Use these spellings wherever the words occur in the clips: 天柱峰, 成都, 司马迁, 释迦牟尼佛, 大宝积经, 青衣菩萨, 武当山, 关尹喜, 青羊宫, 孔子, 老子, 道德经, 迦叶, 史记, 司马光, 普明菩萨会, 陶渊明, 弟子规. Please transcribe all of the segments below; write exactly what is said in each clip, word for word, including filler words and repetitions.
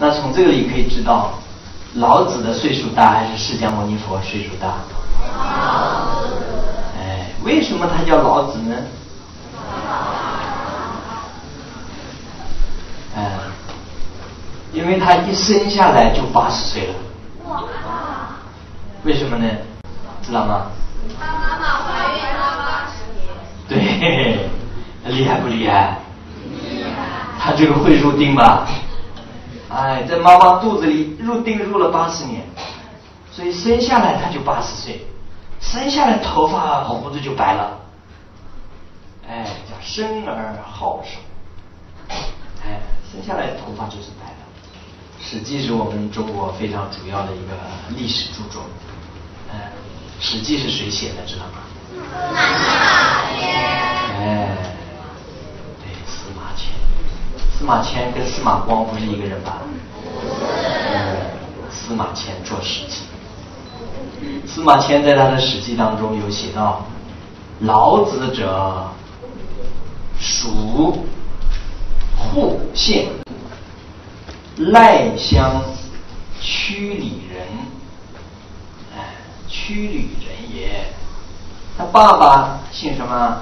那从这个里可以知道，老子的岁数大还是释迦牟尼佛岁数大？哎，为什么他叫老子呢？哎，因为他一生下来就八十岁了。为什么呢？知道吗？他妈妈怀孕了八十年。对，厉害不厉害？厉害。他这个会入定吧？ 哎，在妈妈肚子里入定入了八十年，所以生下来他就八十岁，生下来头发胡子就白了，哎，叫生而好手，哎，生下来头发就是白的。《史记》是我们中国非常主要的一个历史著作，哎，《史记》是谁写的，知道吗？司马迁。哎，对，司马迁。 司马迁跟司马光不是一个人吧？嗯，司马迁做史记。司马迁在他的史记当中有写到：“老子者，属户县，赖乡曲里人。哎，曲里人也。他爸爸姓什么？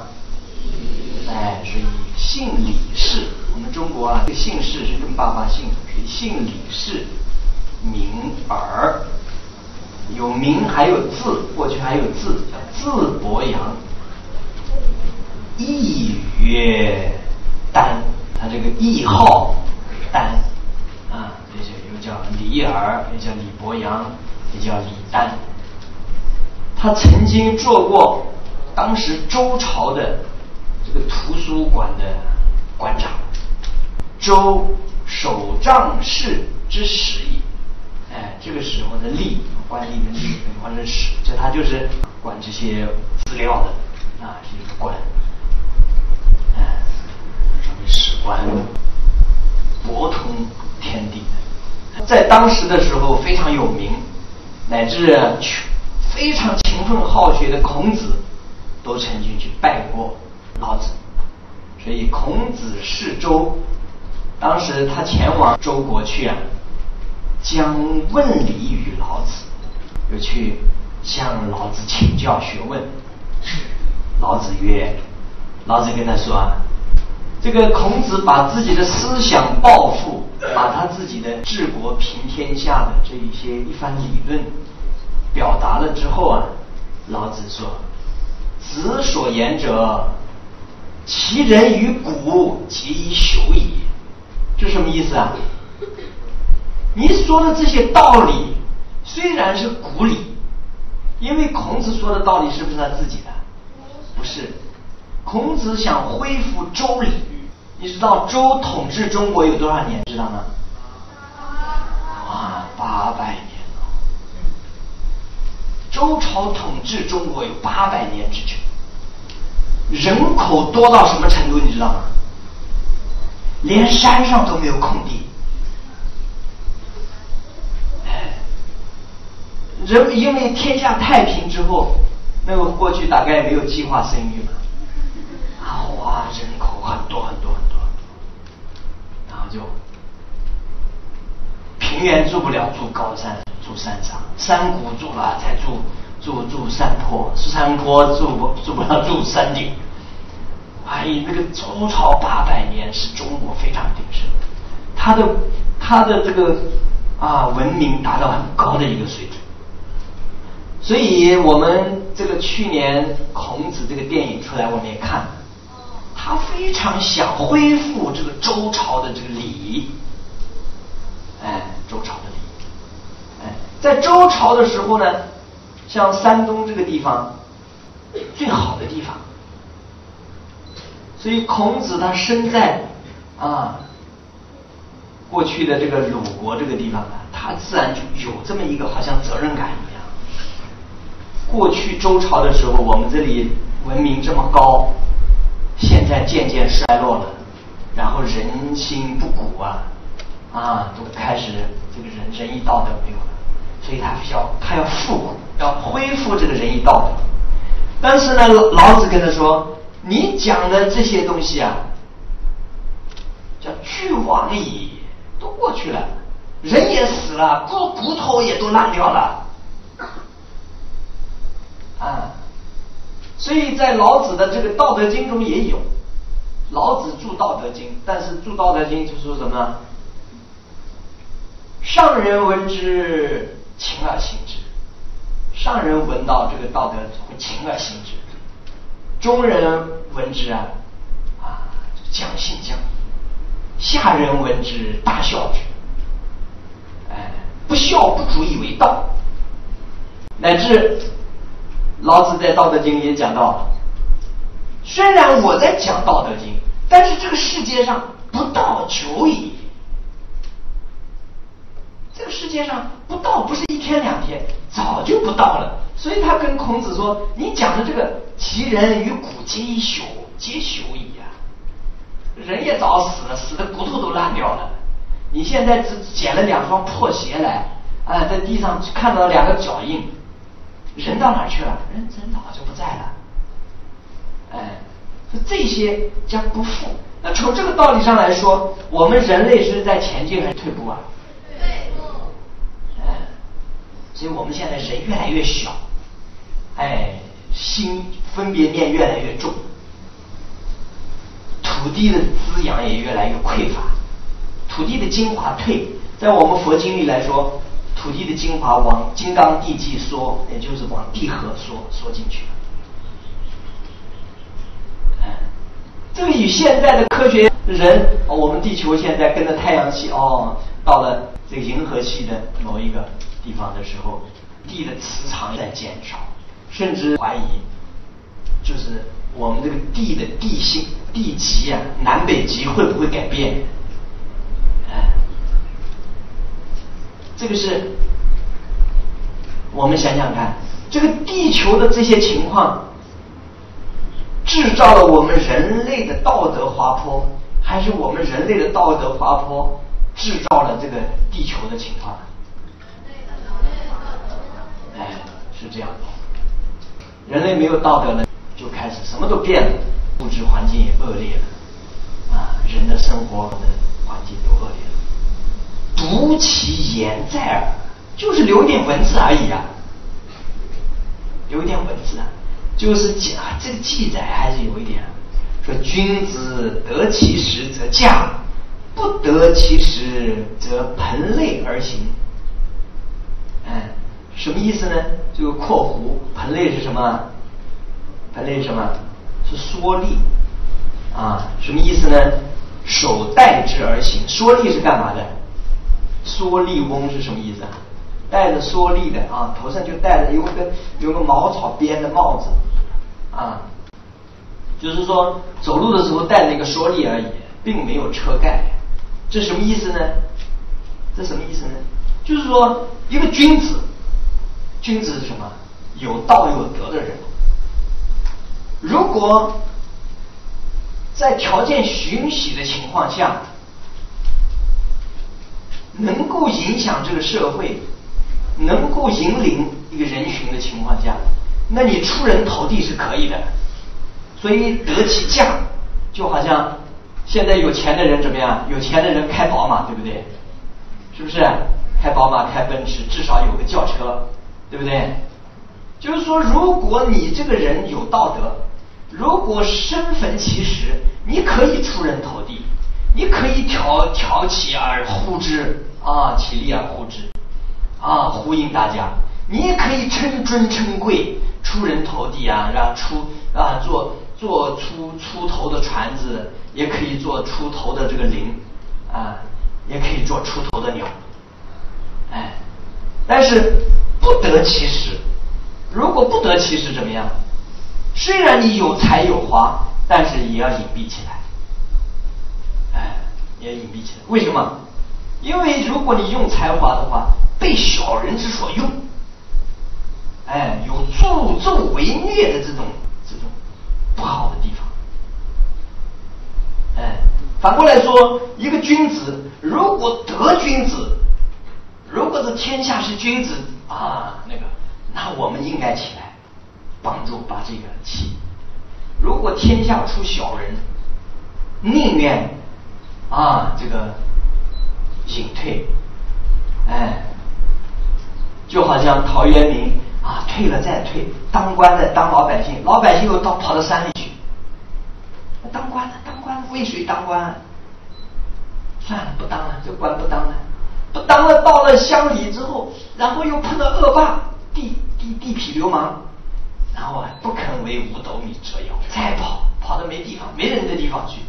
哎，所以姓李氏。” 我们中国啊，这个姓氏是跟爸爸姓，所以姓李氏，名耳，有名还有字，过去还有字，叫字伯阳。谥曰丹，他这个谥号丹，啊，也就又叫李耳，也叫李伯阳，也叫李丹。他曾经做过当时周朝的这个图书馆的馆长。 周守账事之史矣，哎，这个史或者吏，官吏的吏，或者史，这他就是管这些资料的，啊，是一个官，哎，上面史官，博通天地，在当时的时候非常有名，乃至非常勤奋好学的孔子，都曾经去拜过老子，所以孔子是周。 当时他前往周国去啊，将问礼于老子，又去向老子请教学问。老子曰：“老子跟他说啊，这个孔子把自己的思想抱负，把他自己的治国平天下的这一些一番理论表达了之后啊，老子说：‘子所言者，其人于古皆以朽矣。’ 这什么意思啊？你说的这些道理虽然是古理，因为孔子说的道理是不是他自己的？不是，孔子想恢复周礼。你知道周统治中国有多少年？知道吗？啊，八百年了。周朝统治中国有八百年之久，人口多到什么程度？你知道吗？ 连山上都没有空地，哎，人因为天下太平之后，那个过去大概没有计划生育嘛，啊哇，人口很多很多很多，然后就平原住不了，住高山，住山上，山谷住了才住住住山坡，山坡住不住不了，住山顶。 哎，那个周朝八百年是中国非常鼎盛，它的它的这个啊文明达到很高的一个水准，所以我们这个去年孔子这个电影出来我们也看，他非常想恢复这个周朝的这个礼仪，哎，周朝的礼仪，哎，在周朝的时候呢，像山东这个地方，最好的地方。 所以孔子他生在啊过去的这个鲁国这个地方呢，他自然就有这么一个好像责任感一样。过去周朝的时候，我们这里文明这么高，现在渐渐衰落了，然后人心不古啊啊，都开始这个人仁义道德没有了，所以他要他要复古，要恢复这个仁义道德。但是呢，老子跟他说。 你讲的这些东西啊，叫俱往矣，都过去了。人也死了，骨骨头也都烂掉了，啊，所以在老子的这个《道德经》中也有，老子注《道德经》，但是注《道德经》就说什么？上人闻之，勤而行之。上人闻到这个道德，会勤而行之；中人闻之啊，啊，将信将疑；下人闻之，大笑之。哎，不孝不足以为道，乃至老子在《道德经》里也讲到，虽然我在讲《道德经》，但是这个世界上不道久矣。这个世界上不道不是一天两天，早就不道了。所以他跟孔子说：“你讲的这个其人与骨皆一朽，皆朽矣啊！人也早死了，死的骨头都烂掉了。”你现在只捡了两双破鞋来，啊、呃，在地上看到两个脚印，人到哪去了？人真早就不在了。哎，这些将不复。那从这个道理上来说，我们人类是在前进还是退步啊？退步。哎，所以我们现在人越来越小，哎，心分别念越来越重，土地的滋养也越来越匮乏。土地的精华退，在我们佛经里来说，土地的精华往金刚地际缩，也就是往地核缩，缩进去了。哎，这个与现在的科学人，哦、我们地球现在跟着太阳系哦，到了这个银河系的某一个地方的时候，地的磁场在减少，甚至怀疑，就是我们这个地的地性、地极啊，南北极会不会改变？这个是我们想想看，这个地球的这些情况制造了我们人类的道德滑坡，还是我们人类的道德滑坡制造了这个地球的情况？哎，是这样的，人类没有道德了，就开始什么都变了，物质环境也恶劣了，啊，人的生活的环境都恶劣了。独其言在耳，就是留点文字而已啊，留点文字啊，就是记啊，这个记载还是有一点、啊。说君子得其时则驾，不得其时则盆类而行。哎，什么意思呢？这个括弧，盆类是什么？盆类是什么？是缩力啊，什么意思呢？手带之而行，缩力是干嘛的？蓑笠翁是什么意思啊？戴着蓑笠的啊，头上就戴着有个有个茅草编的帽子，啊，就是说走路的时候戴着一个蓑笠而已，并没有车盖。这什么意思呢？这什么意思呢？就是说一个君子，君子是什么？有道有德的人。如果在条件允许的情况下，能够影响这个社会，能够引领一个人群的情况下，那你出人头地是可以的。所以得其驾，就好像现在有钱的人怎么样？有钱的人开宝马，对不对？是不是？开宝马，开奔驰，至少有个轿车，对不对？就是说，如果你这个人有道德，如果身逢其时，你可以出人头地。你可以挑挑起而呼之啊，起立而呼之啊，呼应大家。你也可以称尊称贵，出人头地啊，让出啊做做出出头的船子，也可以做出头的这个铃啊，也可以做出头的鸟。哎，但是不得其时。如果不得其时怎么样？虽然你有才有华，但是也要隐蔽起来。也隐蔽起来，为什么？因为如果你用才华的话，被小人之所用，哎，有助纣为虐的这种这种不好的地方。哎，反过来说，一个君子如果得君子，如果这天下是君子啊，那个，那我们应该起来帮助把这个气。如果天下出小人，宁愿。啊，这个隐退，哎，就好像陶渊明啊，退了再退，当官的当老百姓，老百姓又到跑到山里去，当官的当官的为谁当官啊？算了，不当了，这官不当了，不当了。到了乡里之后，然后又碰到恶霸、地地地痞流氓，然后啊，不肯为五斗米折腰，再跑，跑到没地方、没人的地方去。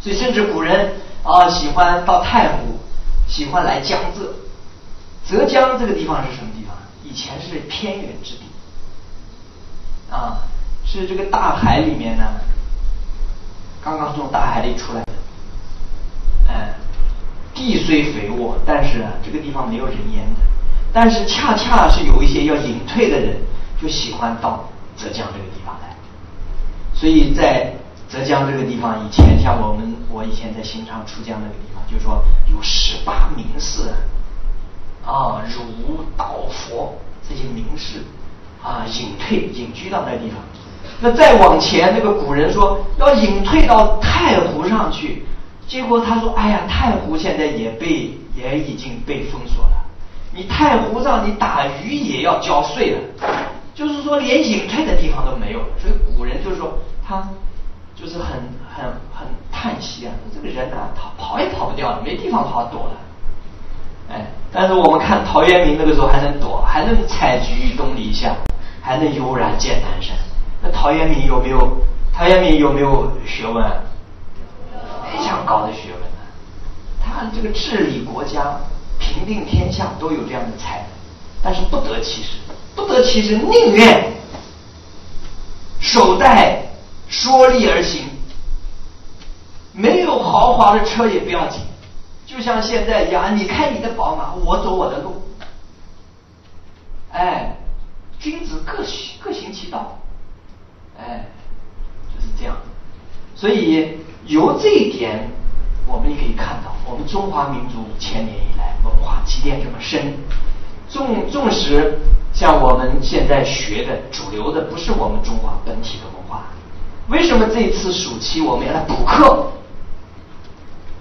所以，甚至古人啊，喜欢到太湖，喜欢来江浙。浙江这个地方是什么地方？以前是偏远之地，啊，是这个大海里面呢，刚刚从大海里出来的。哎，地虽肥沃，但是啊，这个地方没有人烟的。但是恰恰是有一些要隐退的人，就喜欢到浙江这个地方来。所以在浙江这个地方，以前像我们，我以前在新昌出江那个地方，就说有十八名士啊，儒道佛这些名士啊，隐退隐居到那地方。那再往前，那个古人说要隐退到太湖上去，结果他说：“哎呀，太湖现在也被也已经被封锁了，你太湖上你打鱼也要交税了，就是说连隐退的地方都没有了。”所以古人就是说他。就是很很很叹息啊，这个人啊，他跑也跑不掉了，没地方跑躲了。哎，但是我们看陶渊明那个时候还能躲，还能采菊东篱下，还能悠然见南山。那陶渊明有没有？陶渊明有没有学问啊？非常高的学问啊！他这个治理国家、平定天下都有这样的才能，但是不得其时，不得其时，宁愿守待。说利而行，没有豪华的车也不要紧，就像现在一样，你开你的宝马，我走我的路。哎，君子各行各行其道，哎，就是这样。所以由这一点，我们也可以看到，我们中华民族五千年以来文化积淀这么深，纵纵使像我们现在学的主流的，不是我们中华本体的文化。为什么这次暑期我们要来补课？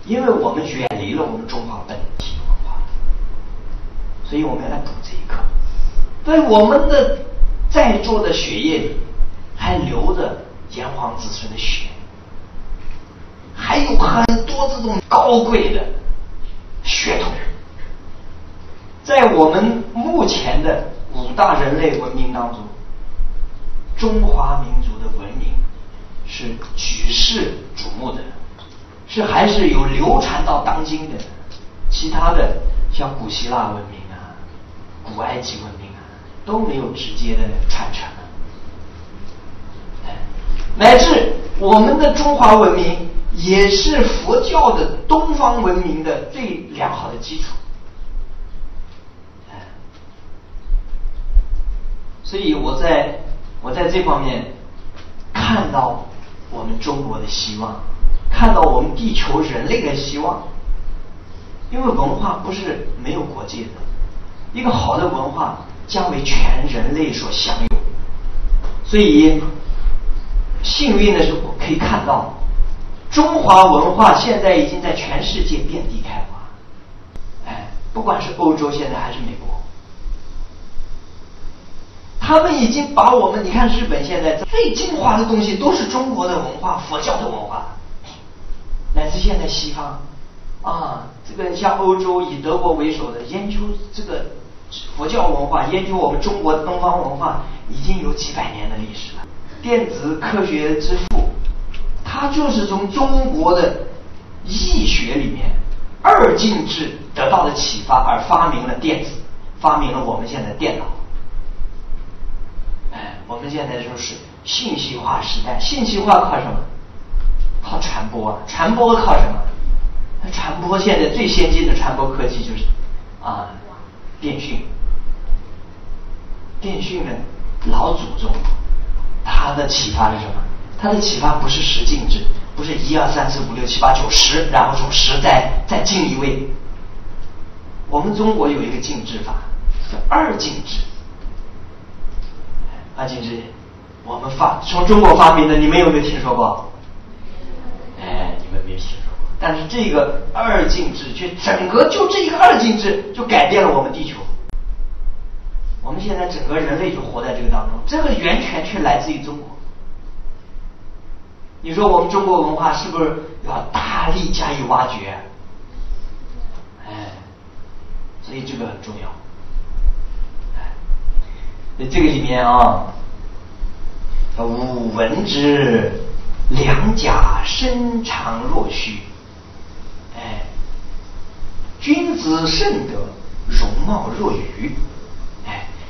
因为我们远离了我们中华本体文化，所以我们要来补这一课。在我们的在座的血液里还留着炎黄子孙的血，还有很多这种高贵的血统。在我们目前的五大人类文明当中，中华民族的文明是举世瞩目的，是还是有流传到当今的。其他的像古希腊文明啊、古埃及文明啊，都没有直接的传承啊。哎，乃至我们的中华文明也是佛教的东方文明的最良好的基础。哎，所以我在我在这方面看到我们中国的希望，看到我们地球人类的希望。因为文化不是没有国界的，一个好的文化将为全人类所享有。所以幸运的是，我可以看到中华文化现在已经在全世界遍地开花。哎，不管是欧洲现在还是美国，他们已经把我们，你看日本现在最精华的东西都是中国的文化、佛教的文化，乃至现在西方啊，这个像欧洲以德国为首的研究这个佛教文化、研究我们中国的东方文化，已经有几百年的历史了。电子科学之父，他就是从中国的易学里面二进制得到的启发，而发明了电子，发明了我们现在电脑。我们现在就是信息化时代，信息化靠什么？靠传播啊！传播靠什么？那传播现在最先进的传播科技就是啊，电讯。电讯呢，老祖宗他的启发是什么？他的启发不是十进制，不是一二三四五六七八九十，然后从十再再进一位。我们中国有一个进制法，叫二进制。二进制，我们发从中国发明的，你们有没有听说过？哎，你们没听说过。但是这个二进制却整个就这一个二进制就改变了我们地球。我们现在整个人类就活在这个当中，这个源泉却来自于中国。你说我们中国文化是不是要大力加以挖掘？哎，所以这个很重要。哎，那这个里面啊，吾闻之，两颊深长若虚。哎，君子慎德，容貌若愚。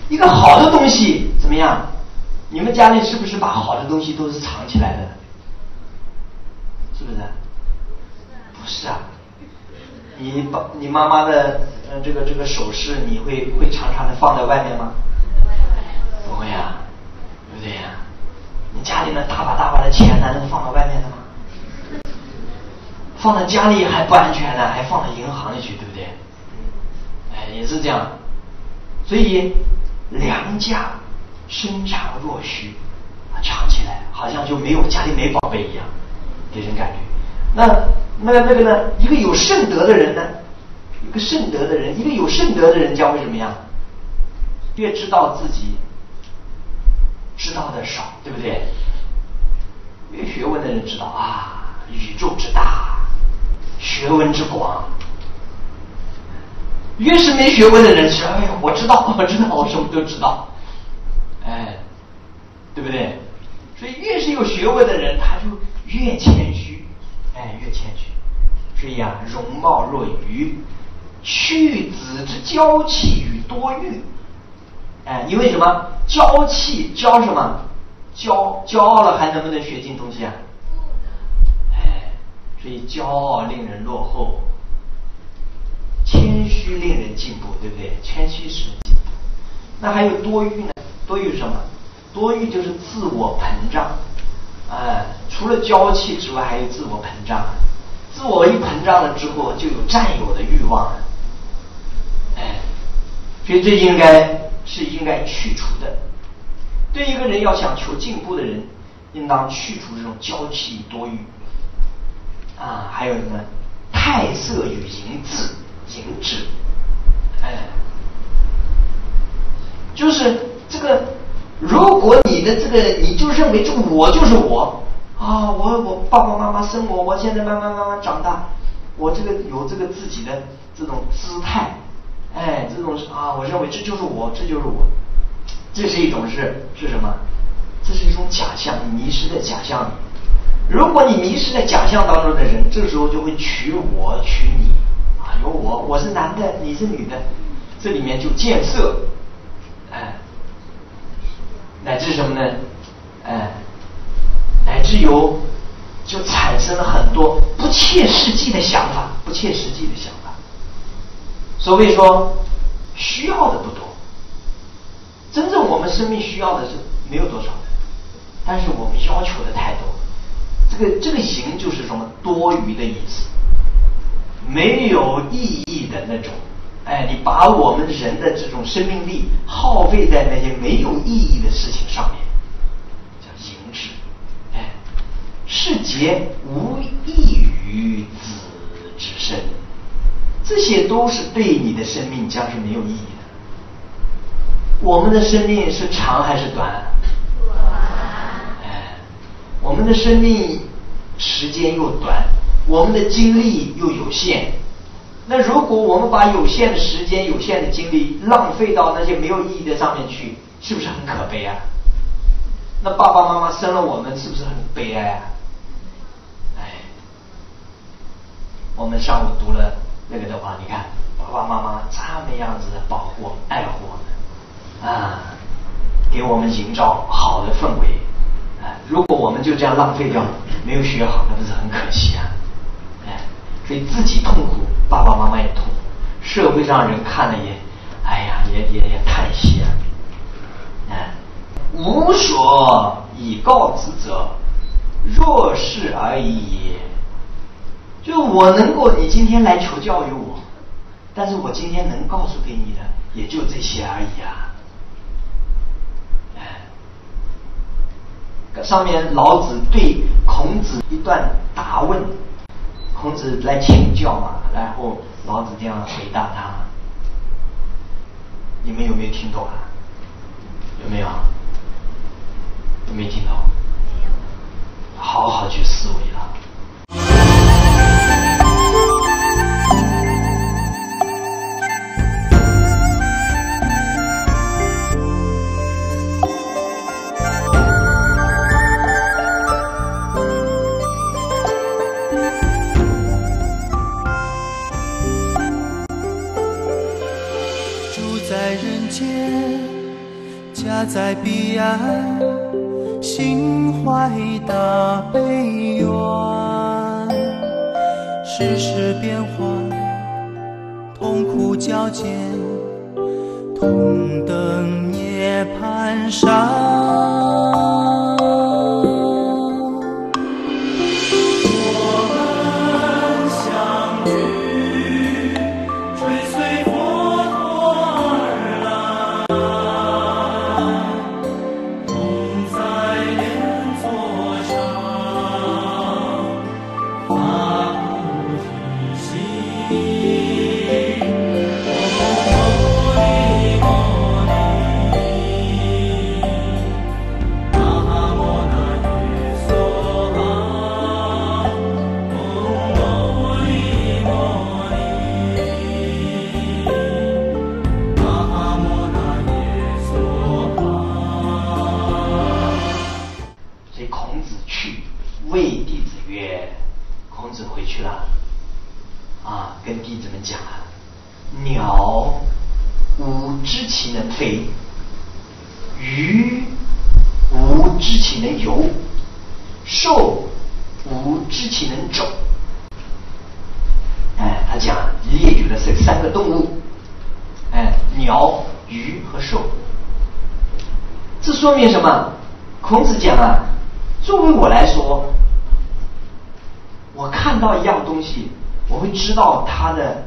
一个好的东西怎么样？你们家里是不是把好的东西都是藏起来的？是不是？不是啊。你把你妈妈的呃这个这个首饰，你会会常常的放在外面吗？不会啊，对不对呀？你家里那大把大把的钱难道放到外面的吗？放在家里还不安全呢，还放到银行里去，对不对？哎，也是这样。所以。良家深长若虚，啊，长起来好像就没有家里没宝贝一样，给人感觉。那那那个呢？一个有圣德的人呢，一个圣德的人，一个有圣德的人将会怎么样？越知道自己知道的少，对不对？越学问的人知道啊，宇宙之大，学问之广。越是没学问的人说：“哎呀，我知道，我知道，我什么都知道。”哎，对不对？所以越是有学问的人，他就越谦虚，哎，越谦虚。所以啊，容貌若愚，去子之骄气与多欲。哎，因为什么？骄气，骄什么？骄骄傲了，还能不能学进东西啊？哎，所以骄傲令人落后。谦虚令人进步，对不对？谦虚使人进步。那还有多欲呢？多欲什么？多欲就是自我膨胀。哎、呃，除了骄气之外，还有自我膨胀。自我一膨胀了之后，就有占有的欲望。哎，所以这应该是应该去除的。对一个人要想求进步的人，应当去除这种骄气多欲。啊，还有什么？态色与淫字。淫质，哎，就是这个。如果你的这个，你就认为这个我就是我啊，我我爸爸妈妈生我，我现在慢慢慢慢长大，我这个有这个自己的这种姿态，哎，这种啊，我认为这就是我，这就是我，这是一种是是什么？这是一种假象，你迷失在假象里。如果你迷失在假象当中的人，这个时候就会取我取你。有我，我是男的，你是女的，这里面就见色，哎，乃至什么呢？哎，乃至有就产生了很多不切实际的想法，不切实际的想法。所谓说，需要的不多，真正我们生命需要的是没有多少，但是我们要求的太多。这个这个行就是什么多余的意思。没有意义的那种，哎，你把我们人的这种生命力耗费在那些没有意义的事情上面，叫淫质。哎，是节无益于子之身，这些都是对你的生命将是没有意义的。我们的生命是长还是短？哎，我们的生命时间又短。我们的精力又有限，那如果我们把有限的时间、有限的精力浪费到那些没有意义的上面去，是不是很可悲啊？那爸爸妈妈生了我们，是不是很悲哀啊？哎，我们上午读了那个的话，你看爸爸妈妈这么样子的保护、爱护我们啊，给我们营造好的氛围啊。如果我们就这样浪费掉，没有学好，那不是很可惜啊？所以自己痛苦，爸爸妈妈也痛苦，社会上人看了也，哎呀，也也也叹息啊！哎，无所以告之者，若是而已也。就我能够，你今天来求教于我，但是我今天能告诉给你的，也就这些而已啊！哎，上面老子对孔子一段答问。孔子来请教嘛，然后老子这样回答他，你们有没有听懂啊？有没有？有没有听懂？好好去思维了。家在彼岸，心怀大悲愿，世事变幻，痛苦交煎，同登涅槃山。我们相聚，追随佛陀而来。 说明什么？孔子讲啊，作为我来说，我看到一样东西，我会知道它的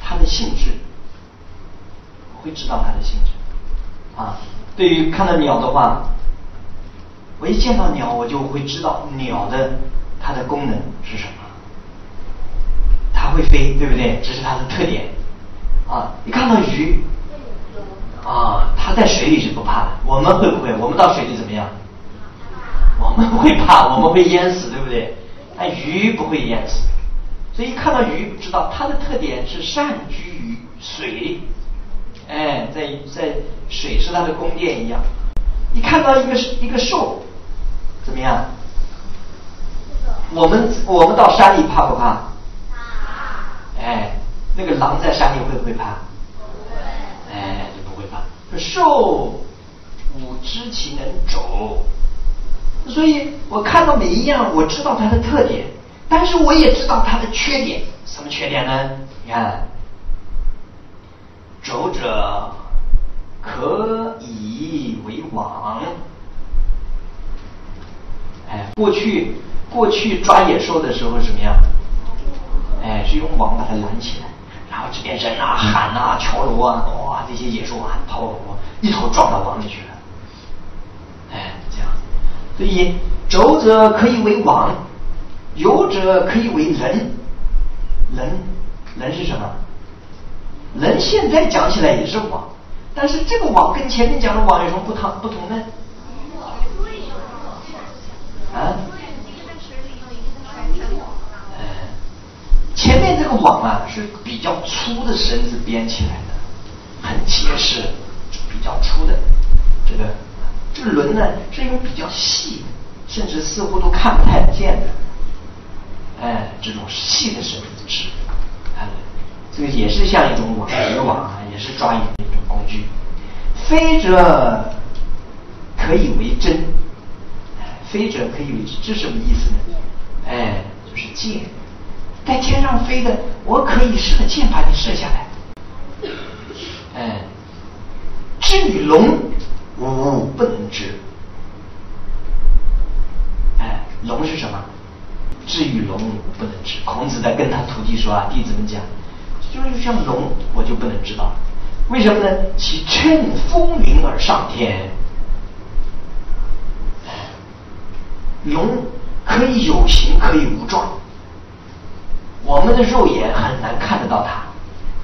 它的性质，我会知道它的性质。啊，对于看到鸟的话，我一见到鸟，我就会知道鸟的它的功能是什么。它会飞，对不对？这是它的特点。啊，一看到鱼。 啊，它在水里是不怕的。我们会不会？我们到水里怎么样？我们会怕，我们会淹死，对不对？但鱼不会淹死，所以一看到鱼，知道它的特点是善居于水。哎，在在水是它的宫殿一样。一看到一个一个兽，怎么样？我们我们到山里怕不怕？哎，那个狼在山里会不会怕？ 受吾知其能种，所以我看到每一样，我知道它的特点，但是我也知道它的缺点。什么缺点呢？你看，妯者，可以为王。哎，过去过去抓野兽的时候怎么样？哎，是用网把它拦起来。 然后这边人啊、喊啊、敲锣啊，哇，这些野兽啊，跑跑跑，一头撞到网里去了。哎，这样，所以妯者可以为王，游者可以为人。人，人是什么？人现在讲起来也是王，但是这个王跟前面讲的王有什么不同不同呢？啊？ 前面这个网啊是比较粗的绳子编起来的，很结实，比较粗的。这个这个轮呢是用比较细的，甚至似乎都看不太见的，哎，这种细的绳子织，哎，这个也是像一种网渔网啊，也是抓鱼的一种工具。非者可以为针，哎，非者可以为针，这什么意思呢？哎，就是箭。 在天上飞的，我可以射箭把你射下来。哎、嗯，至于龙，吾不能知。哎、嗯，龙是什么？至于龙，吾不能知。孔子在跟他徒弟说啊，弟子们讲，就是像龙，我就不能知道。为什么呢？其乘风云而上天。嗯、龙可以有形，可以无状。我们的肉眼很难看得到它，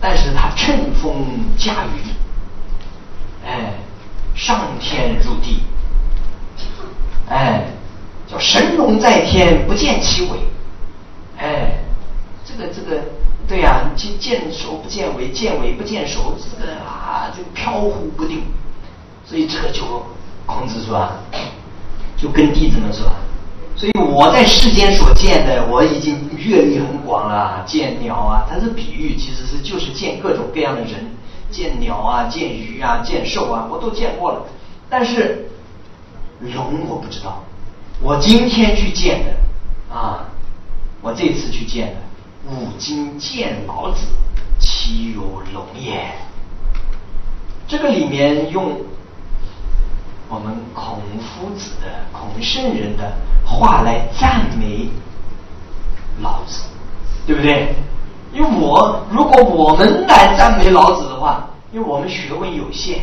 但是它乘风驾雨，哎，上天入地，哎，叫神龙在天，不见其尾，哎，这个这个，对呀、啊，见见首不见尾，见尾不见首，这个啊，就飘忽不定，所以这个就孔子说啊，就跟弟子们说。所以我在世间所见的，我已经阅历很广了，见鸟啊，它是比喻，其实是就是见各种各样的人，见鸟啊，见鱼啊，见兽啊，我都见过了。但是龙我不知道，我今天去见的啊，我这次去见的，吾今见老子，其有龙也。这个里面用我们孔夫子的、孔圣人的话来赞美老子，对不对？因为我如果我们来赞美老子的话，因为我们学问有限，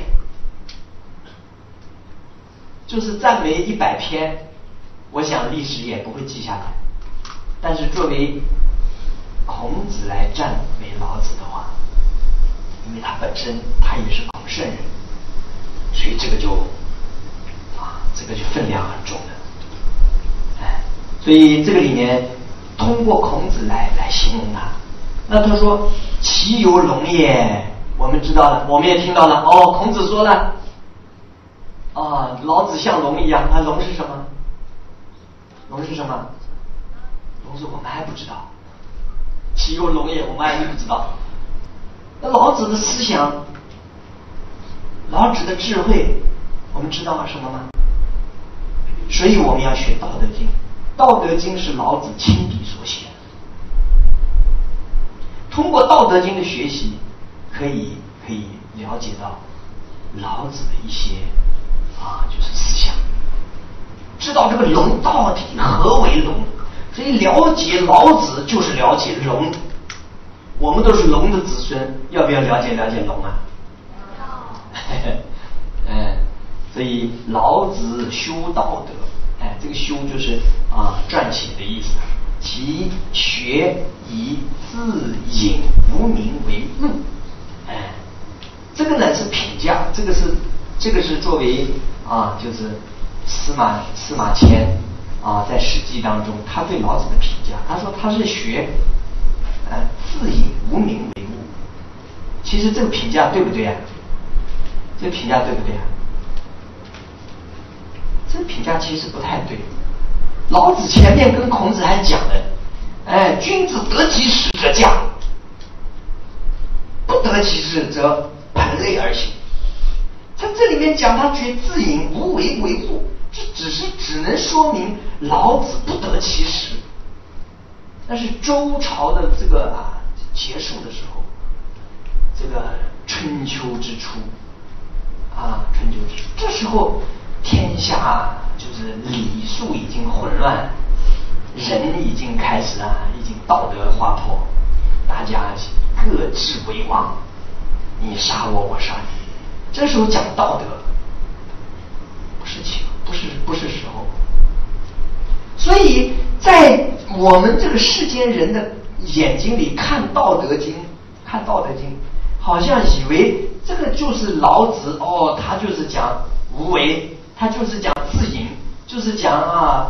就是赞美一百篇，我想历史也不会记下来。但是作为孔子来赞美老子的话，因为他本身他也是孔圣人，所以这个就。这个就分量很重的，哎，所以这个里面通过孔子来来形容他。那他说其有龙也，我们知道了，我们也听到了。哦，孔子说了，啊，老子像龙一样。啊，龙是什么？龙是什么？龙是我们还不知道。其有龙也，我们还不知道。那老子的思想，老子的智慧，我们知道什么吗？所以我们要学《道德经》，《道德经》是老子亲笔所写的。通过《道德经》的学习，可以可以了解到老子的一些啊，就是思想，知道这个龙到底何为龙。所以了解老子就是了解龙。我们都是龙的子孙，要不要了解了解龙啊？嗯。所以老子修道德，哎，这个修就是啊撰写的意思。其学以自隐无名为物，哎，这个呢是评价，这个是这个是作为啊就是司马司马迁啊在《史记》当中他对老子的评价，他说他是学呃、啊、自隐无名为物。其实这个评价对不对啊？这个评价对不对啊？这评价其实不太对。老子前面跟孔子还讲了，哎，君子得其时则驾，不得其时则盘轞而行。他这里面讲他觉自隐无为为物，这只是只能说明老子不得其时。但是周朝的这个啊结束的时候，这个春秋之初啊，春秋之初，这时候天下就是礼数已经混乱，人已经开始啊，已经道德滑坡，大家各自为王，你杀我，我杀你。这时候讲道德，不是情，不是不是时候。所以在我们这个世间人的眼睛里看《道德经》，看《道德经》，好像以为这个就是老子哦，他就是讲无为。他就是讲自隐，就是讲啊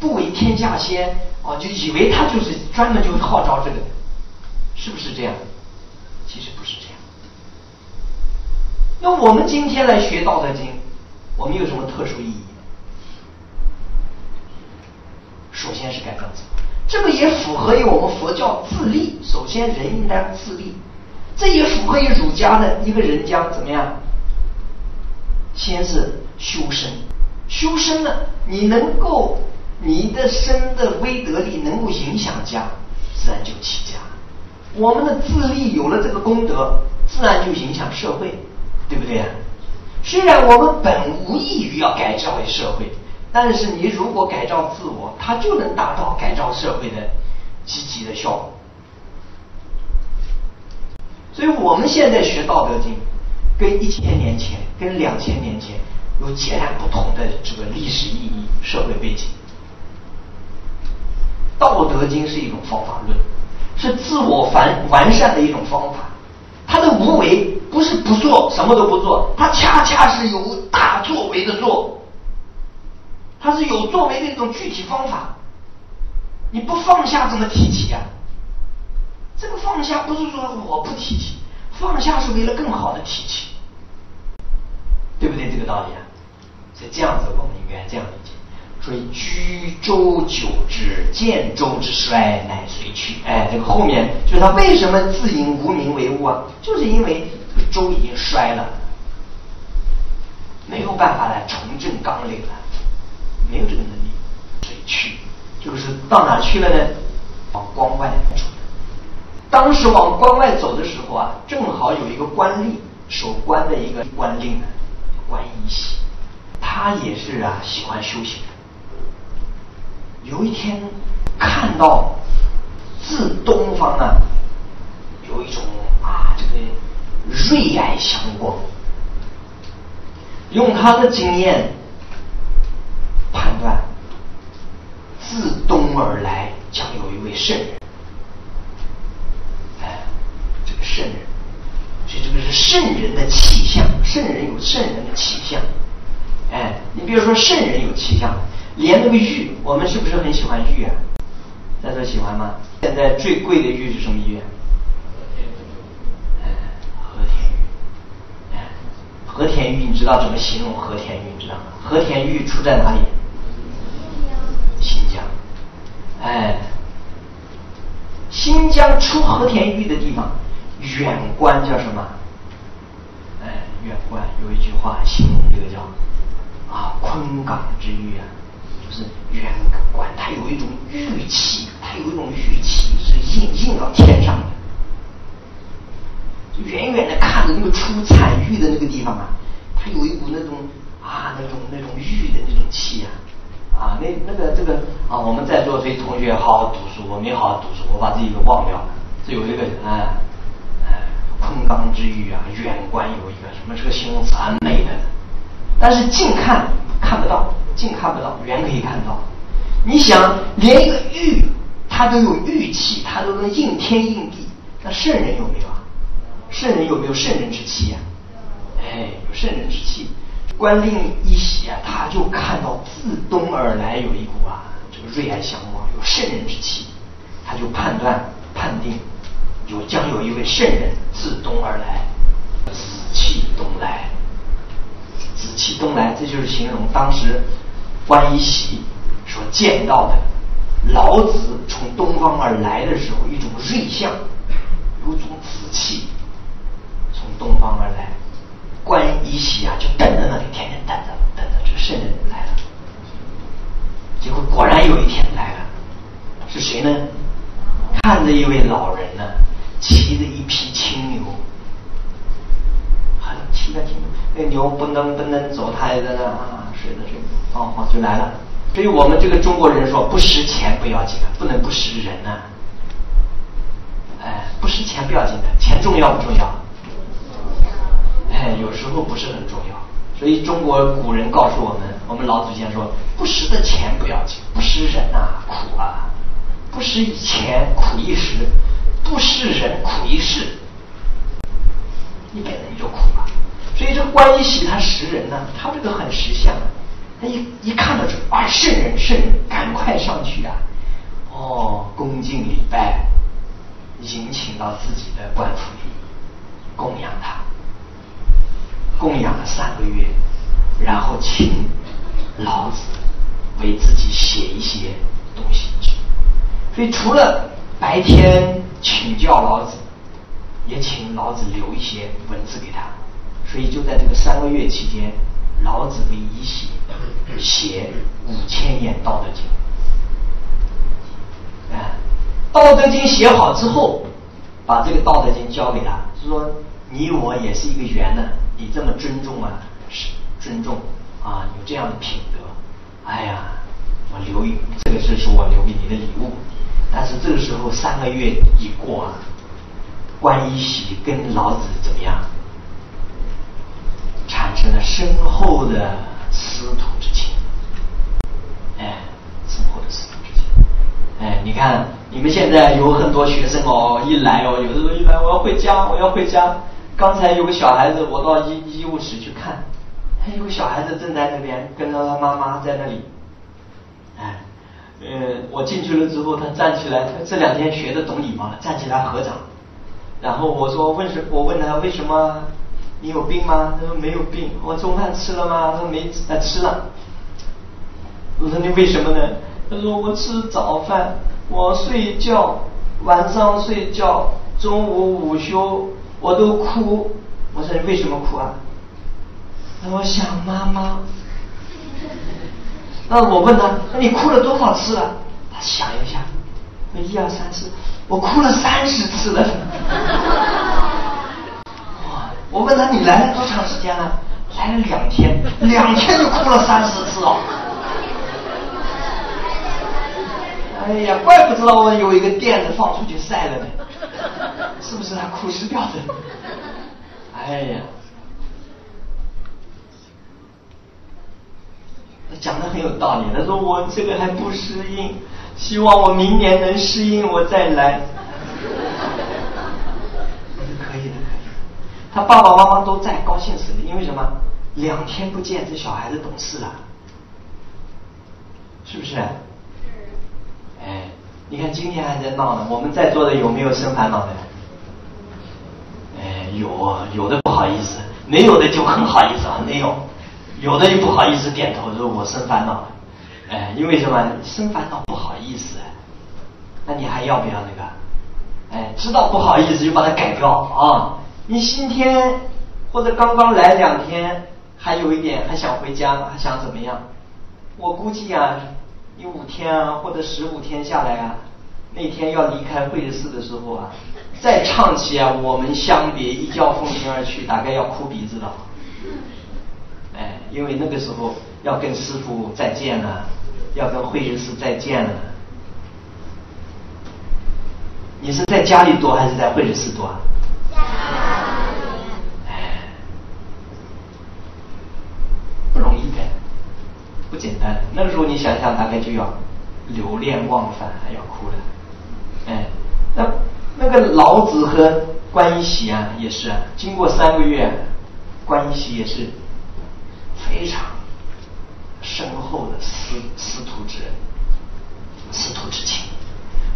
不不为天下先啊，就以为他就是专门就号召这个，是不是这样？其实不是这样。那我们今天来学《道德经》，我们有什么特殊意义？首先是改正自我，这个也符合于我们佛教自立。首先人应该自立，这也符合于儒家的一个人将怎么样？先是修身，修身呢，你能够你的身的威德力能够影响家，自然就起家。我们的自立有了这个功德，自然就影响社会，对不对啊？虽然我们本无异于要改造社会，但是你如果改造自我，它就能达到改造社会的积极的效果。所以我们现在学《道德经》，跟一千年前，跟两千年前有截然不同的这个历史意义、社会背景。《道德经》是一种方法论，是自我完完善的一种方法。他的无为不是不做，什么都不做，他恰恰是有大作为的做，他是有作为的一种具体方法。你不放下怎么提起啊？这个放下不是说我不提起，放下是为了更好的提起，对不对？这个道理啊，所以这样子我们应该这样理解。所以居周久之，见周之衰，乃随去。哎，这个后面就是他为什么自引无名为物啊？就是因为这个周已经衰了，没有办法来重振纲领了，没有这个能力，随去。就是到哪去了呢？往关外走。当时往关外走的时候啊，正好有一个官吏守关的一个官令呢，关尹喜，他也是啊喜欢修行的。有一天看到自东方啊有一种啊这个锐霭祥光，用他的经验判断，自东而来将有一位圣人。哎，这个圣人，所以这个是圣人的气象，圣人有圣人的气象。哎，你比如说圣人有气象。连那个玉，我们是不是很喜欢玉啊？大家喜欢吗？现在最贵的玉是什么玉？哎，和田玉。哎，和田玉，你知道怎么形容和田玉？你知道吗？和田玉出在哪里？新疆。哎，新疆出和田玉的地方，远观叫什么？哎，远观有一句话形容这个叫啊，昆冈之玉啊。是远观，它有一种玉气，它有一种玉气是映映到天上的。远远的看着那个出产玉的那个地方啊，它有一股那种啊那种那种玉的那种气啊啊那那个这个啊，我们在座这些同学好好读书，我没好好读书，我把自己给忘掉了。这有这个啊昆冈之玉啊，远观有一个什么这个形容词很美的，但是近看看不到。近看不到，远可以看到。你想，连一个玉，它都有玉气，它都能应天应地。那圣人有没有啊？圣人有没有圣人之气呀、啊？哎，有圣人之气。观令一喜啊，他就看到自东而来有一股啊，这个锐霭祥光，有圣人之气。他就判断判定，有将有一位圣人自东而来，紫气东来。紫气东来，这就是形容当时。关尹喜所见到的老子从东方而来的时候，一种瑞象，有种紫气从东方而来。关尹喜啊，就等着那里，天天等着，等着这个圣人来了。结果果然有一天来了，是谁呢？看着一位老人呢，骑着一匹青牛，很骑着青牛，那牛不能不能走，他也在那啊，睡着睡着。哦，好，就来了。所以我们这个中国人说，不识钱不要紧，不能不识人呐、啊。哎，不识钱不要紧的，钱重要不重要？哎，有时候不是很重要。所以中国古人告诉我们，我们老祖先说，不识的钱不要紧，不识人呐、啊、苦啊，不识一钱苦一时，不识人苦一世，一辈子你就苦了。所以这关尹喜他识人呢、啊，他这个很识相。一一看到这个啊，圣人圣人，赶快上去啊！哦，恭敬礼拜，迎请到自己的官府里，供养他，供养了三个月，然后请老子为自己写一些东西。所以除了白天请教老子，也请老子留一些文字给他。所以就在这个三个月期间，老子为尹喜写五千言《道德经》。哎，《道德经》写好之后，把这个《道德经》交给他，就说你我也是一个缘呢、啊，你这么尊重啊，是尊重啊，有这样的品德，哎呀，我留一这个是说我留给你的礼物。但是这个时候三个月已过啊，关尹喜跟老子怎么样？产生了深厚的师徒之情，哎，深厚的师徒之情。哎，你看你们现在有很多学生哦，一来哦，有的时候一来我要回家，我要回家。刚才有个小孩子，我到医医务室去看，哎，有个小孩子正在那边跟着他妈妈在那里，哎，嗯，我进去了之后，他站起来，他这两天学的懂礼貌了，站起来合掌。然后我说问什，我问他为什么你有病吗？他说没有病。我中饭吃了吗？他说没，呃，吃了。我说你为什么呢？他说我吃早饭，我睡觉，晚上睡觉，中午午休我都哭。我说你为什么哭啊？他说想妈妈。那我问他，那你哭了多少次啊？他想一下，一二三四，我哭了三十次了。哇！我问他你来了多长时间了？来了两天，两天就哭了三十次哦。哎呀，怪不知道我有一个垫子放出去晒了呢，是不是他哭湿掉的？哎呀，他讲的很有道理。他说我这个还不适应，希望我明年能适应，我再来。可以的，可以的。他爸爸妈妈都在，高兴死了。因为什么？两天不见，这小孩子懂事了，是不是？哎，你看今天还在闹呢，我们在座的有没有生烦恼的？哎，有，有的不好意思，没有的就很好意思啊，没有，有的就不好意思点头说我生烦恼了，哎，因为什么？生烦恼不好意思，那你还要不要那个？哎，知道不好意思就把它改掉啊！你今天或者刚刚来两天，还有一点还想回家，还想怎么样？我估计啊。你五天啊，或者十五天下来啊，那天要离开会议室的时候啊，再唱起啊，我们相别，一觉风情而去，大概要哭鼻子了。哎，因为那个时候要跟师父再见了，要跟会议室再见了。你是在家里多还是在会议室多啊？哎，不容易的。不简单，那个时候你想想，大概就要流连忘返，还要哭了。哎，那那个老子和观音喜啊，也是啊，经过三个月，观音喜也是非常深厚的师师徒之人，师徒之情，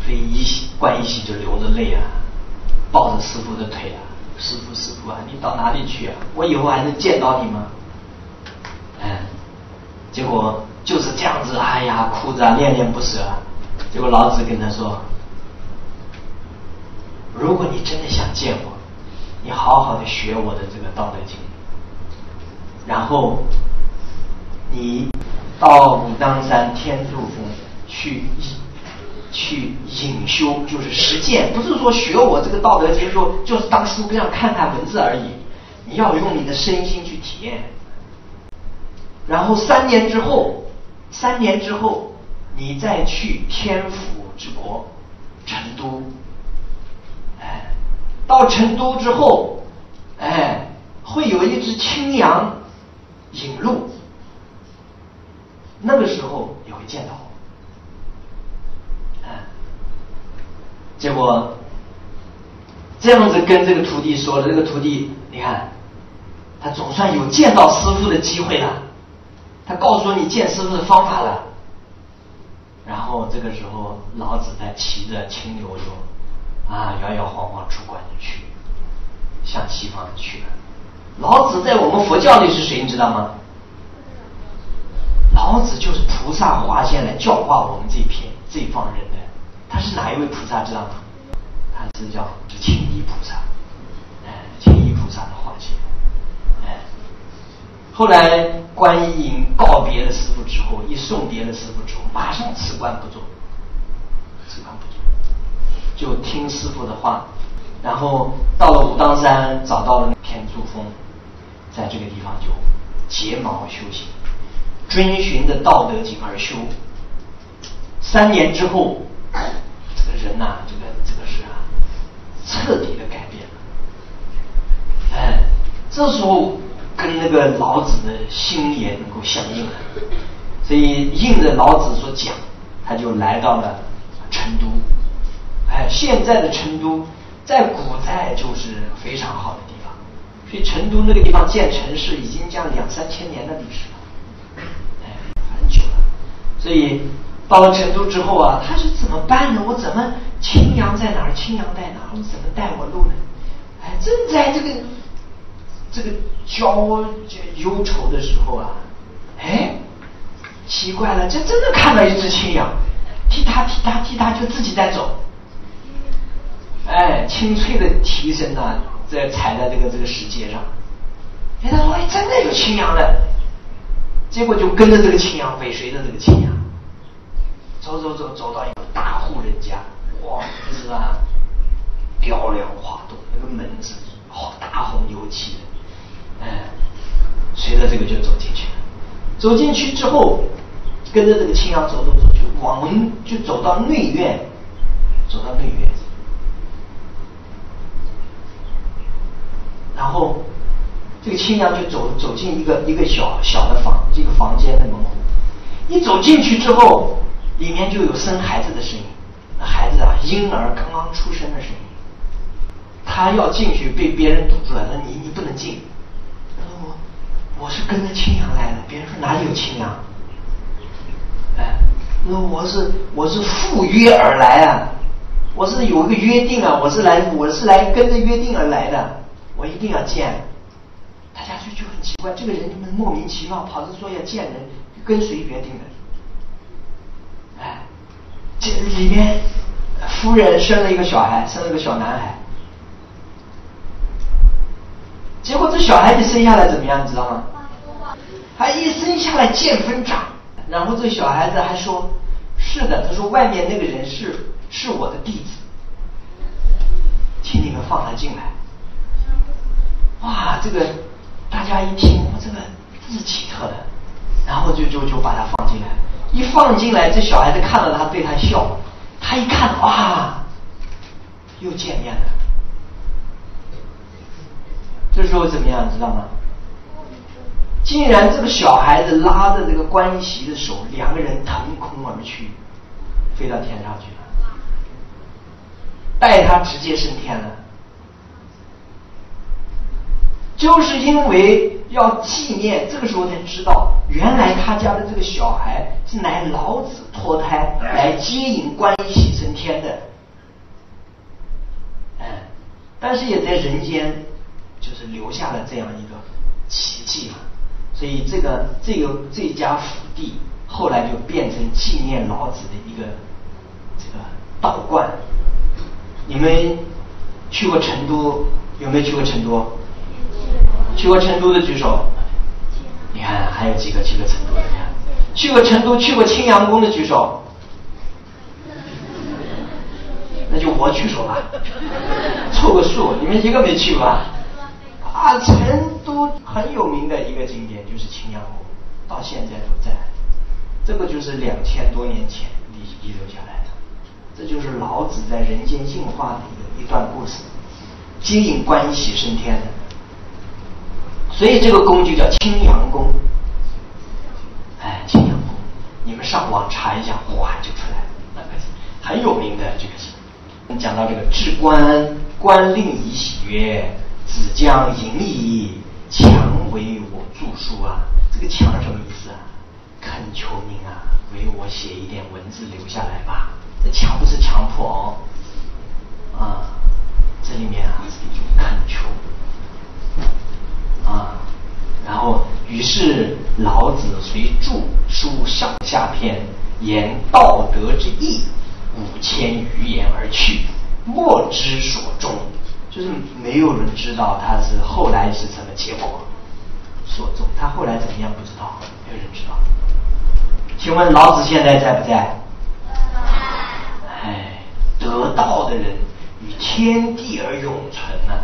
所以一观音喜就流着泪啊，抱着师父的腿啊，师父师父啊，你到哪里去啊？我以后还能见到你吗？哎。结果就是这样子，哎呀，哭着恋恋不舍。结果老子跟他说：“如果你真的想见我，你好好的学我的这个《道德经》，然后你到武当山天柱峰去去隐修，就是实践，不是说学我这个《道德经》说就是当书上看看文字而已，你要用你的身心去体验。”然后三年之后，三年之后，你再去天府之国，成都。哎，到成都之后，哎，会有一只青羊引路，那个时候也会见到我。哎，结果这样子跟这个徒弟说了，这个徒弟，你看，他总算有见到师父的机会了。他告诉你见师父的方法了，然后这个时候老子在骑着青牛牛，啊，摇摇晃晃出关就去，向西方去了。老子在我们佛教里是谁，你知道吗？老子就是菩萨化现来教化我们这片这方人的。他是哪一位菩萨知道吗？他是叫青衣菩萨，哎，青衣菩萨的化现，哎。后来观音告别了师父之后，一送别了师父之后，马上辞官不做，辞官不做，就听师父的话，然后到了武当山，找到了天柱峰，在这个地方就结茅修行，遵循着《道德经》而修。三年之后，这个人呐、啊，这个这个是啊，彻底的改变了。哎，这时候。跟那个老子的心也能够相应了，所以应着老子所讲，他就来到了成都，哎，现在的成都在古代就是非常好的地方，所以成都那个地方建城市已经将两三千年的历史了，哎，很久了。所以到了成都之后啊，他是怎么办呢？我怎么青羊在哪儿？青羊在哪儿？我怎么带我路呢？哎，正在这个这个焦忧愁的时候啊，哎，奇怪了，这真的看到一只青羊，踢踏踢踏踢踏就自己在走，哎，清脆的蹄声呢，在踩在这个这个石阶上，哎，他说哎，真的有青羊了，结果就跟着这个青羊，尾随着这个青羊，走走走走到一个大户人家，哇，就是啊，雕梁画栋，那个门子好大红油漆的，哎，随着这个就走进去了。走进去之后，跟着这个青羊走走走去，往门就走到内院，走到内院，然后这个青羊就走走进一个一个小小的房，这个房间的门户，一走进去之后，里面就有生孩子的声音，那孩子啊，婴儿刚刚出生的声音，他要进去被别人堵住了，那你你不能进。我是跟着青羊来的，别人说哪里有青羊？哎，那我是我是赴约而来啊，我是有一个约定啊，我是来我是来跟着约定而来的，我一定要见。大家就就很奇怪，这个人就莫名其妙跑着说要见人，跟谁约定的？哎，这里面夫人生了一个小孩，生了个小男孩。结果这小孩一生下来怎么样，你知道吗？他一生下来见分长，然后这小孩子还说：“是的，他说外面那个人是是我的弟子，请你们放他进来。”哇，这个大家一听，哇，这个日奇特的，然后就就就把他放进来。一放进来，这小孩子看到他，对他笑。他一看，哇，又见面了。这时候怎么样，你知道吗？竟然这个小孩子拉着这个关系的手，两个人腾空而去，飞到天上去了，带他直接升天了。就是因为要纪念，这个时候才知道，原来他家的这个小孩是来老子脱胎来接引关系升天的，嗯，但是也在人间。就是留下了这样一个奇迹嘛，所以这个这个这家府邸后来就变成纪念老子的一个这个道观。你们去过成都？有没有去过成都？去过成都的举手。你看还有几个去过成都的？你看去过成都、去过青羊宫的举手。那就我举手吧，凑个数，你们一个没去过吧？啊，成都很有名的一个景点就是青羊宫，到现在都在。这个就是两千多年前遗遗留下来的，这就是老子在人间净化的一个一段故事，接引关系升天的。所以这个宫就叫青羊宫。哎，青羊宫，你们上网查一下，哗就出来了，那个很有名的这个是。我们讲到这个置冠，冠令以喜曰。子将盈矣，强为我著书啊！这个强什么意思啊？恳求您啊，为我写一点文字留下来吧。这强不是强迫哦，啊，这里面啊是一种恳求啊。然后，于是老子随著书上下篇，言道德之义，五千余言而去，莫知所终。就是没有人知道他是后来是什么结果所终，他后来怎么样不知道，没有人知道。请问老子现在在不在？哎，得道的人与天地而永存啊。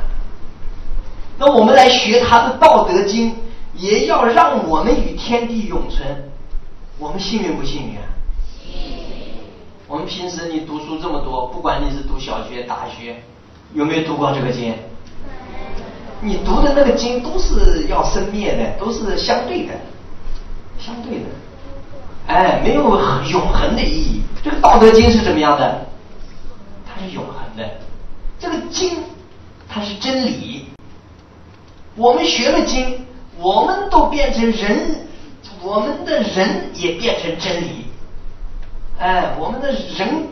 那我们来学他的《道德经》，也要让我们与天地永存。我们幸运不幸运啊？我们平时你读书这么多，不管你是读小学、大学。有没有读过这个经？你读的那个经都是要生灭的，都是相对的，相对的。哎，没有永恒的意义。这个《道德经》是怎么样的？它是永恒的。这个经，它是真理。我们学了经，我们都变成人，我们的人也变成真理。哎，我们的人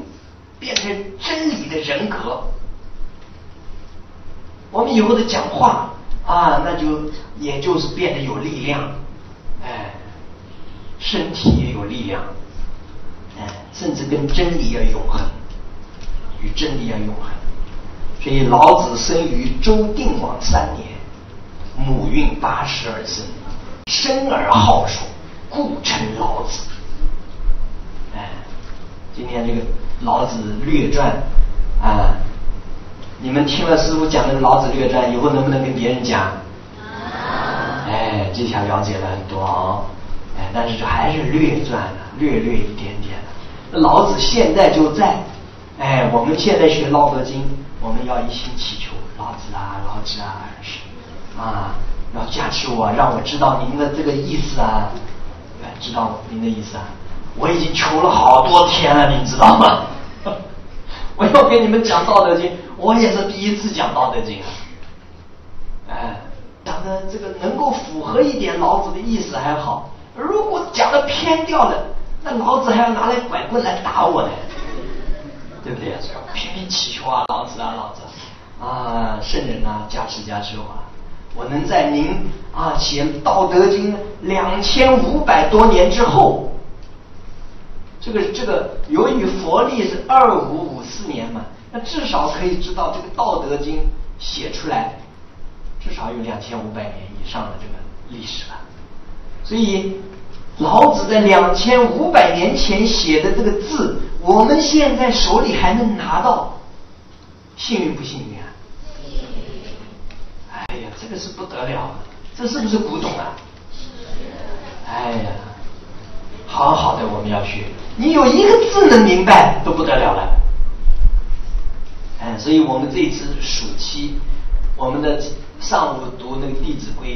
变成真理的人格。我们以后的讲话啊，那就也就是变得有力量，哎，身体也有力量，哎，甚至跟真理要永恒，与真理要永恒。所以老子生于周定王三年，母孕八十而生，生而好数，故称老子。哎，今天这个《老子略传》啊。你们听了师傅讲的《老子略传》以后，能不能跟别人讲？哎，这条了解了很多哦，哎，但是还是略传了，略略一点点了。老子现在就在，哎，我们现在学《道德经》，我们要一心祈求老子啊，老子啊，是啊，要加持我，让我知道您的这个意思啊，哎，知道您的意思啊，我已经求了好多天了，你知道吗？我要给你们讲《道德经》，我也是第一次讲《道德经》啊，哎，讲的这个能够符合一点老子的意思还好，如果讲的偏掉了，那老子还要拿来拐棍来打我呢，对不对？所以我偏偏祈求啊，老子啊，老子啊，圣人啊，加持加持我啊！我能在您啊写《道德经》两千五百多年之后。这个这个，由于佛历是二五五四年嘛，那至少可以知道这个《道德经》写出来，至少有两千五百年以上的这个历史了。所以，老子在两千五百年前写的这个字，我们现在手里还能拿到，幸运不幸运啊？哎呀，这个是不得了，这是不是古董啊？哎呀！好好的，我们要学。你有一个字能明白都不得了了。哎，所以我们这一次暑期，我们的上午读那个《弟子规》，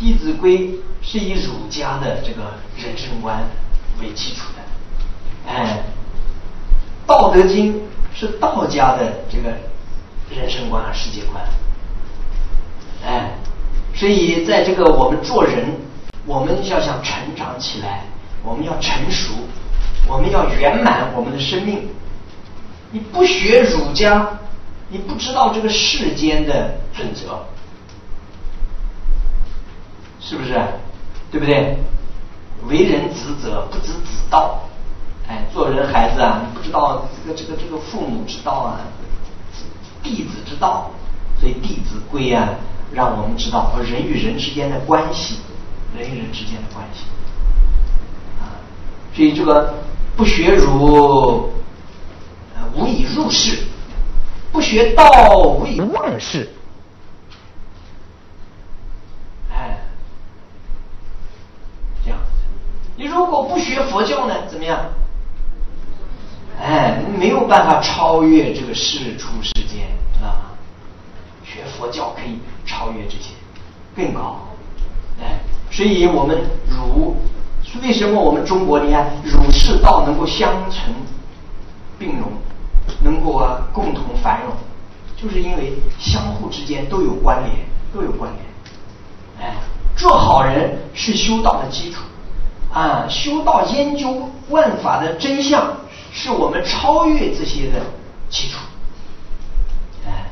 《弟子规》是以儒家的这个人生观为基础的。哎，《道德经》是道家的这个人生观和世界观。哎，所以在这个我们做人，我们要想成长起来。我们要成熟，我们要圆满我们的生命。你不学儒家，你不知道这个世间的准则，是不是？对不对？为人子则不知子道，哎，做人孩子啊，你不知道这个这个这个父母之道啊，弟子之道。所以《弟子规》啊，让我们知道人与人之间的关系，人与人之间的关系。所以这个不学儒，呃，无以入世；不学道，无以忘世。哎，这样，你如果不学佛教呢，怎么样？哎，你没有办法超越这个世出世间，知道吗？学佛教可以超越这些，更高。哎，所以我们儒。为什么我们中国你看儒释道能够相存并融，能够啊共同繁荣，就是因为相互之间都有关联，都有关联。哎，做好人是修道的基础啊，修道研究万法的真相，是我们超越这些的基础。哎。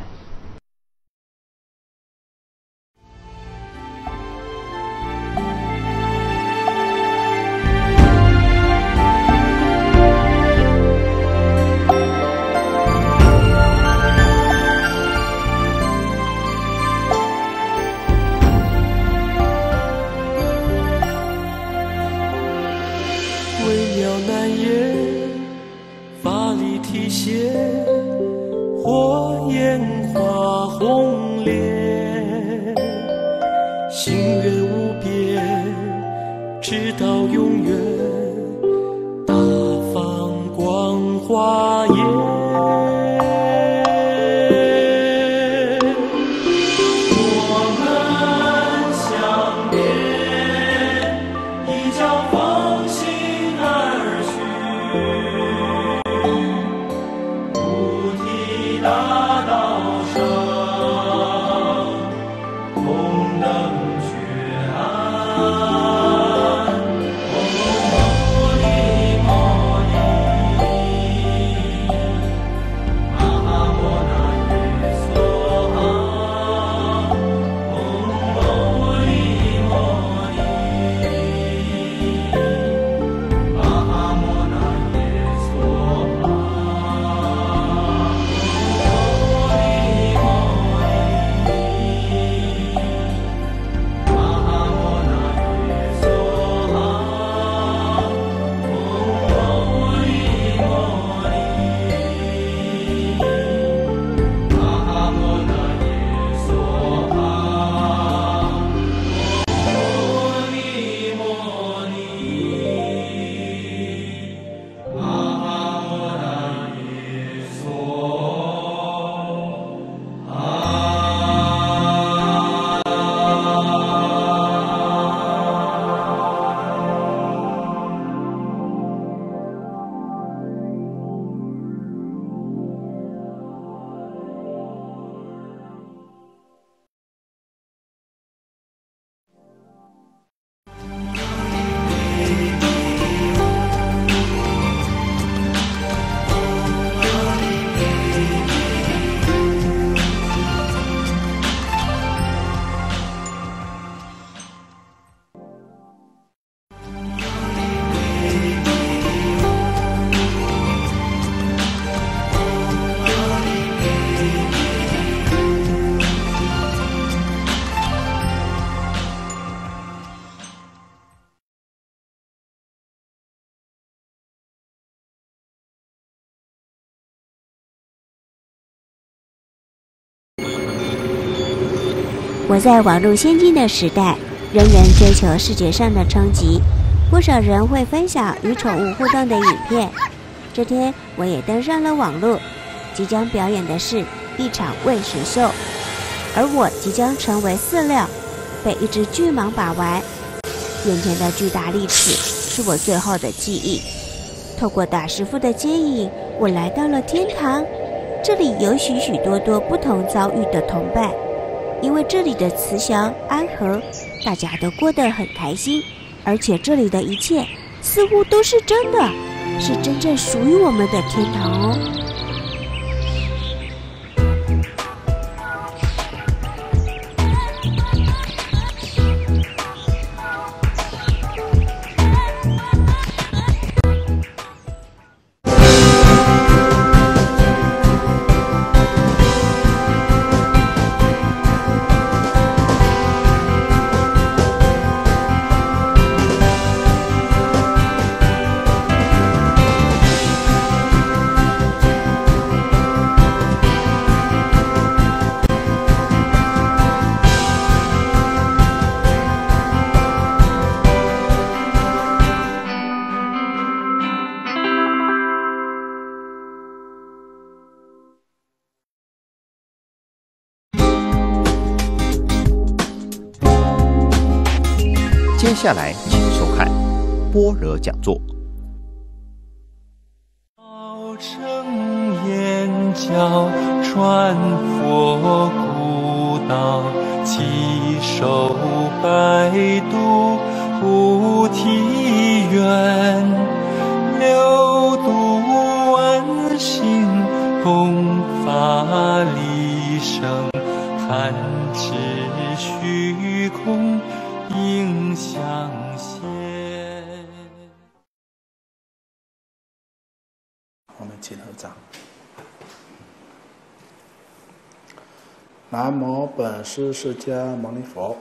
我在网络先进的时代，仍然追求视觉上的冲击。不少人会分享与宠物互动的影片。这天，我也登上了网络。即将表演的是一场喂食秀，而我即将成为饲料，被一只巨蟒把玩。眼前的巨大利齿是我最后的记忆。透过大师傅的接引，我来到了天堂。这里有许许多多不同遭遇的同伴。 因为这里的慈祥安和，大家都过得很开心，而且这里的一切似乎都是真的，是真正属于我们的天堂哦。接下来，请收看般若讲座。宝成眼角穿佛古道，七手摆渡菩提园，六度万行，弘法利生，弹指虚空。 应相携。我们请合掌。南无本师释迦牟尼佛。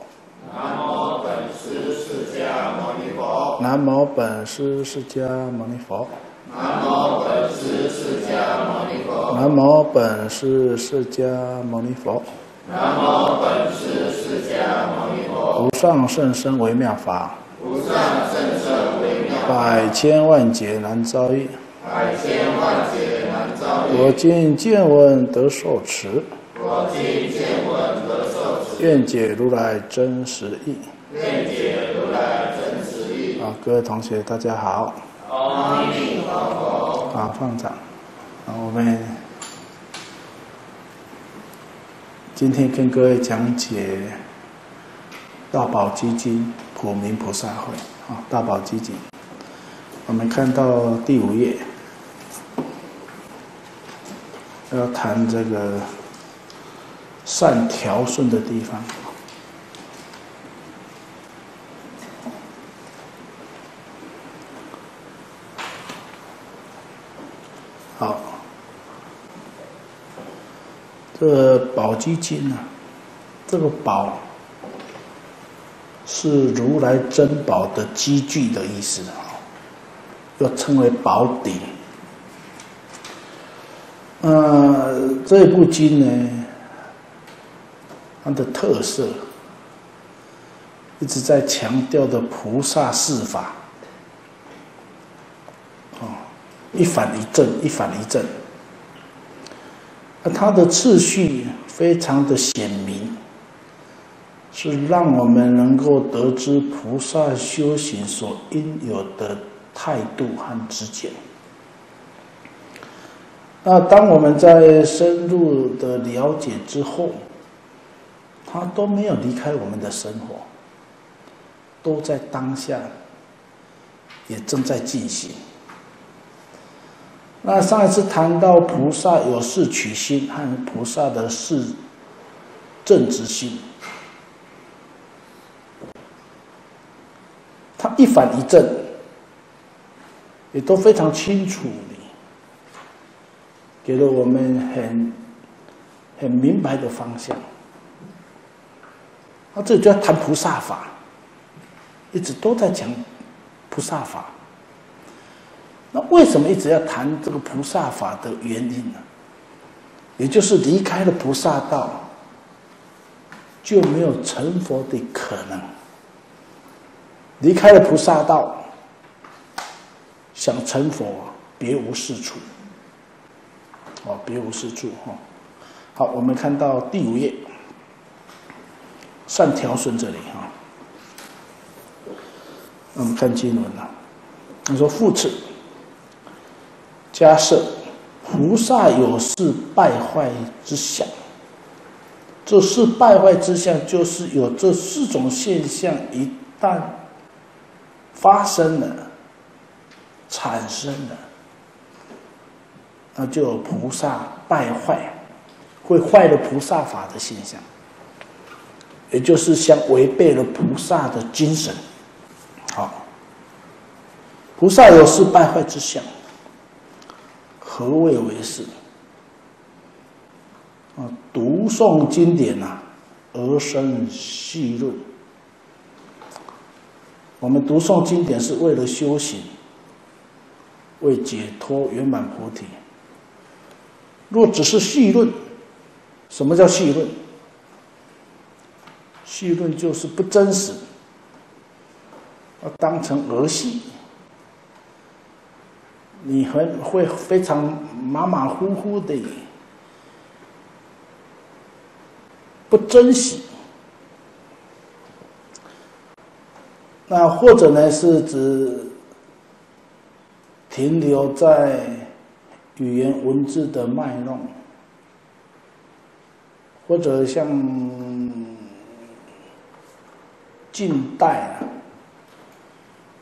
南无本师释迦牟尼佛。南无本师释迦牟尼佛。南无本师释迦牟尼佛。南无本师释迦牟尼佛。 南无本师释迦牟尼佛。无上甚深微妙法，无上甚深微妙法，百千万劫难遭遇，百千万劫难遭遇。我今见闻得受持，我今见闻得受持。愿解如来真实义，愿解如来真实义。啊，各位同学，大家好。阿弥陀佛。啊，放掌。啊，我们。 今天跟各位讲解《大宝积经》普明菩萨会啊，《大宝积经》，我们看到第五页，要谈这个善调顺的地方。好。 这个宝积经啊，这个宝是如来珍宝的积聚的意思啊，又称为宝鼎。呃，这部经呢，它的特色一直在强调的菩萨四法，哦，一反一正，一反一正。 那它的次序非常的显明，是让我们能够得知菩萨修行所应有的态度和知见。那当我们在深入的了解之后，它都没有离开我们的生活，都在当下，也正在进行。 那上一次谈到菩萨有四取心和菩萨的四正直心，他一反一正，也都非常清楚，给了我们很很明白的方向。那这就要谈菩萨法，一直都在讲菩萨法。 那为什么一直要谈这个菩萨法的原因呢？也就是离开了菩萨道，就没有成佛的可能。离开了菩萨道，想成佛，别无是处。哦，别无是处哈。好，我们看到第五页，善调顺这里哈。我们看经文啊，他说复次，迦叶，菩萨有是败坏之相。 这是败坏之相，就是有这四种现象，一旦发生了、产生了，那就有菩萨败坏，会坏了菩萨法的现象，也就是相违背了菩萨的精神。好，菩萨有是败坏之相，何谓为是？ 啊，读诵经典呐、啊，而生细论。我们读诵经典是为了修行，为解脱圆满菩提。若只是细论，什么叫细论？细论就是不真实，要当成儿戏。你很会非常马马虎虎的。 不珍惜，那或者呢是指停留在语言文字的卖弄，或者像近代啊，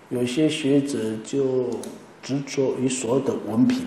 有些学者就执着于所有的文凭。